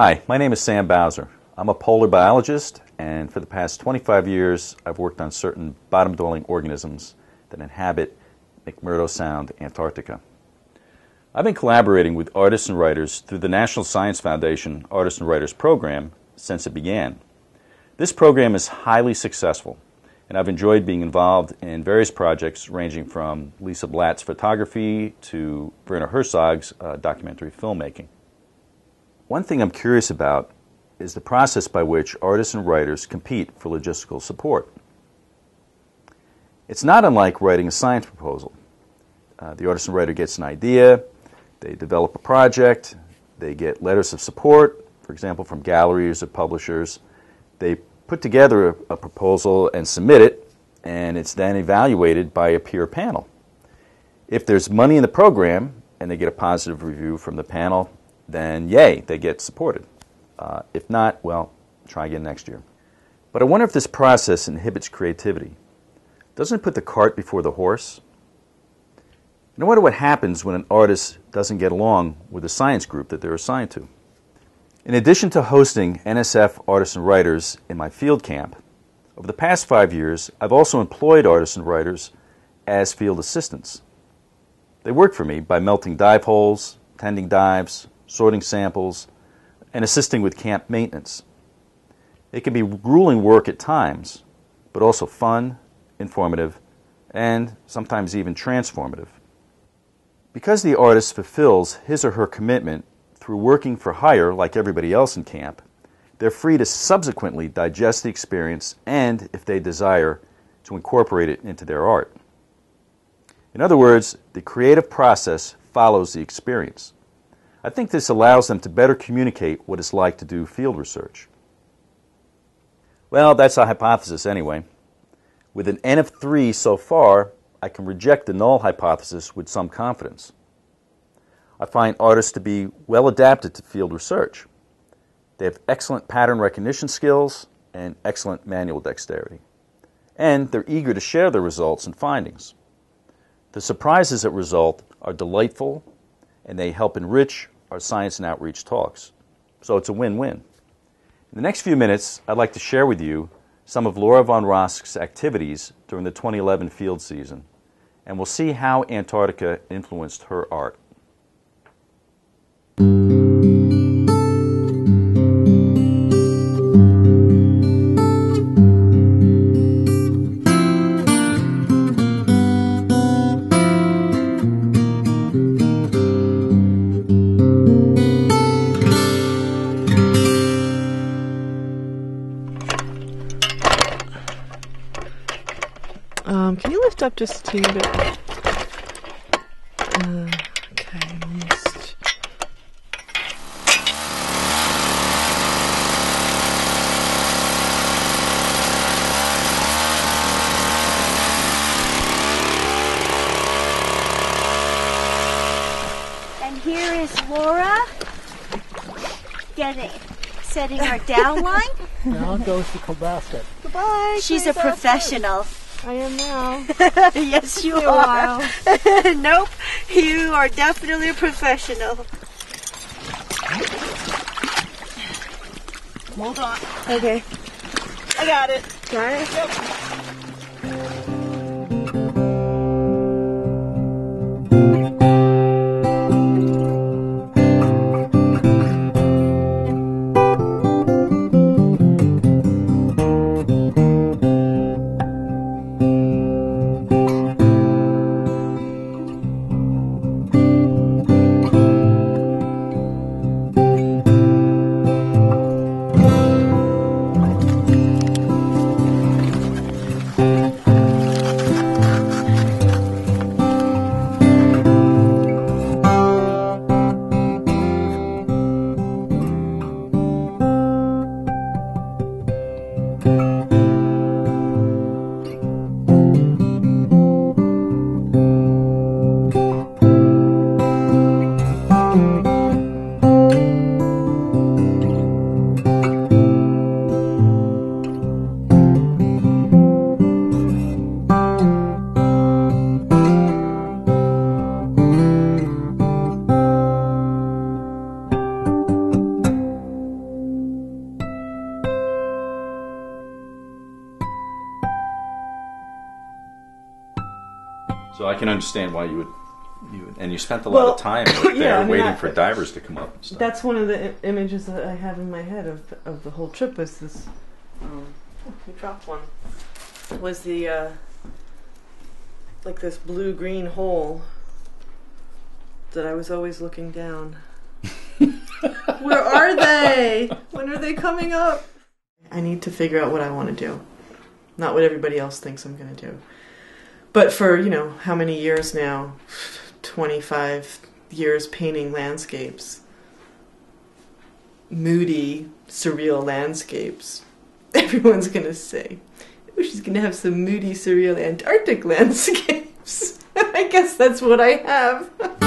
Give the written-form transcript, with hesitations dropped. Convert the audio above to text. Hi, my name is Sam Bowser. I'm a polar biologist, and for the past 25 years I've worked on certain bottom-dwelling organisms that inhabit McMurdo Sound, Antarctica. I've been collaborating with artists and writers through the National Science Foundation Artists and Writers Program since it began. This program is highly successful, and I've enjoyed being involved in various projects ranging from Lisa Blatt's photography to Werner Herzog's documentary filmmaking. One thing I'm curious about is the process by which artists and writers compete for logistical support. It's not unlike writing a science proposal. The artist and writer gets an idea, they develop a project, they get letters of support, for example, from galleries or publishers. They put together a proposal and submit it, and it's then evaluated by a peer panel. If there's money in the program and they get a positive review from the panel, then yay, they get supported. If not, well, try again next year. But I wonder if this process inhibits creativity. Doesn't it put the cart before the horse? And I wonder what happens when an artist doesn't get along with the science group that they're assigned to. In addition to hosting NSF artists and writers in my field camp, over the past 5 years, I've also employed artists and writers as field assistants. They work for me by melting dive holes, tending dives, sorting samples, and assisting with camp maintenance. It can be grueling work at times, but also fun, informative, and sometimes even transformative. Because the artist fulfills his or her commitment through working for hire like everybody else in camp, they're free to subsequently digest the experience and, if they desire, to incorporate it into their art. In other words, the creative process follows the experience. I think this allows them to better communicate what it's like to do field research. Well, that's a hypothesis anyway. With an N of 3 so far, I can reject the null hypothesis with some confidence. I find artists to be well adapted to field research. They have excellent pattern recognition skills and excellent manual dexterity. And they're eager to share their results and findings. The surprises that result are delightful, and they help enrich our science and outreach talks. So it's a win-win. In the next few minutes, I'd like to share with you some of Laura von Rosk's activities during the 2011 field season, and we'll see how Antarctica influenced her art. Can you lift up just a teeny bit? Okay, almost. And here is Laura setting our downline. Now goes the basket. Goodbye. She's a professional. I am now. Yes, you are. Nope, you are definitely a professional. Hold on. Okay. I got it. Got it? Yep. So I can understand why you would. And you spent a lot of time there waiting for divers to come up and stuff. That's one of the images that I have in my head of the whole trip was this. We dropped one. Was the like this blue-green hole that I was always looking down. Where are they? When are they coming up? I need to figure out what I want to do, not what everybody else thinks I'm going to do. But for, you know, how many years now? 25 years painting landscapes. Moody, surreal landscapes. Everyone's going to say, oh, she's going to have some moody, surreal Antarctic landscapes. I guess that's what I have.